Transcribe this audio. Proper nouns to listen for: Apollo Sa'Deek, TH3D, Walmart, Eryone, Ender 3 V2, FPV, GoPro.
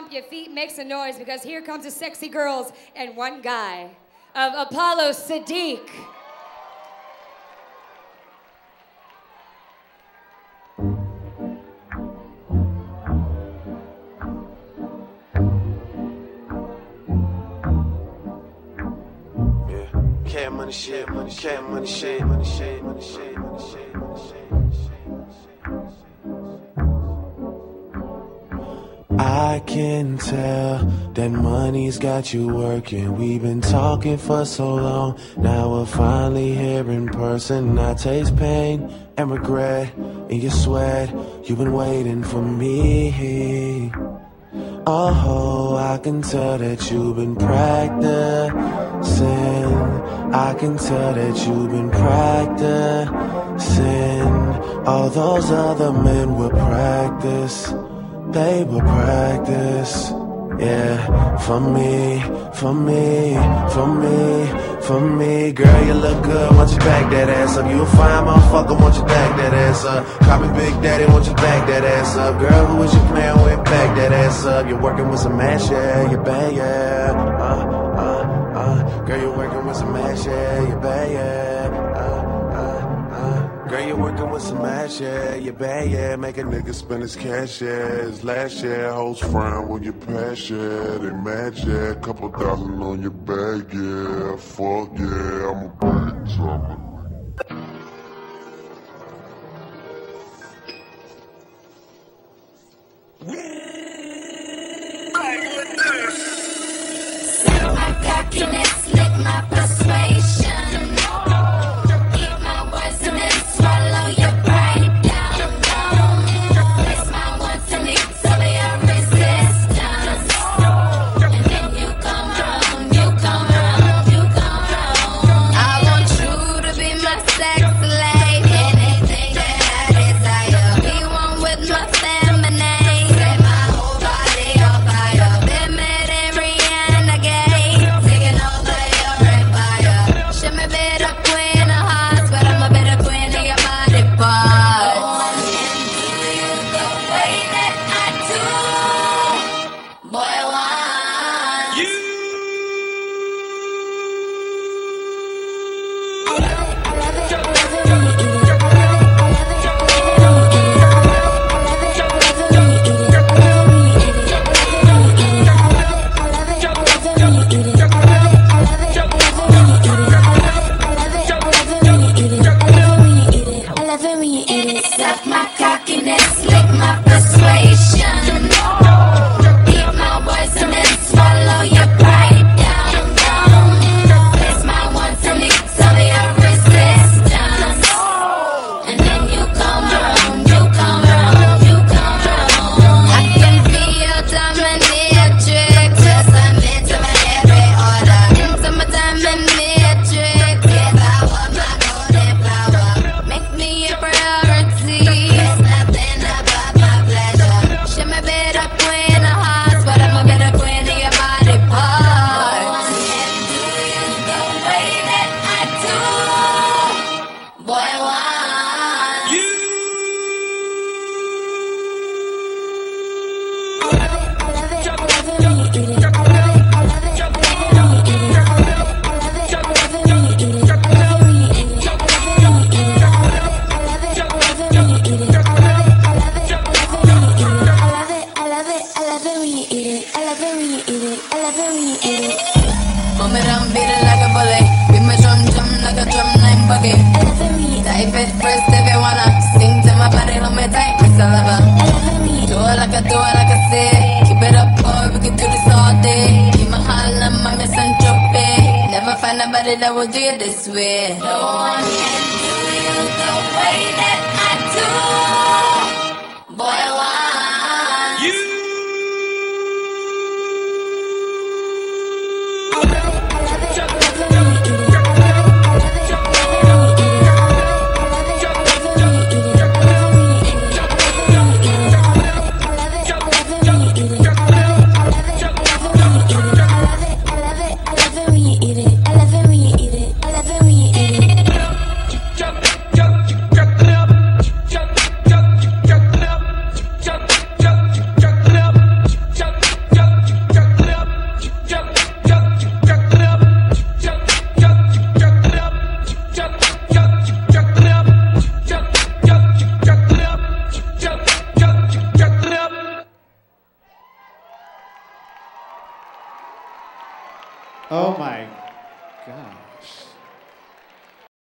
stomp your feet, make some noise, because here comes the sexy girls and one guy of Apollo Sa'Deek. Cat money, shit money, cat money, shit money, shit money, shit money, shit money, shit. I can tell that money's got you working. We've been talking for so long, now we're finally here in person. I taste pain and regret in your sweat. You've been waiting for me. Oh, I can tell that you've been practicing. I can tell that you've been practicing. All those other men were practice. They were practice. Yeah, for me, for me, for me, for me. Girl, you look good, won't you back that ass up? You a fine motherfucker, won't you back that ass up? Call me Big Daddy, won't you back that ass up? Girl, who is you playing with? Back that ass up. You're working with some ass, yeah, you bad, yeah. Girl, you're working with some ass, yeah, you bad, yeah. Girl, you're working with some ass, yeah, you bad, yeah. Make a nigga spend his cash, yeah. His last, yeah. Hoes frown when you pass, yeah. They mad, yeah. Couple thousand on your bag, yeah. Fuck, yeah, I'm a bad drummer. Settle my cockiness, lick my persuasion. That will do you this way. No one can do you the way that I do. Boy, why? You. I love it, I love it. Jump, jump, you got the love. Oh my gosh.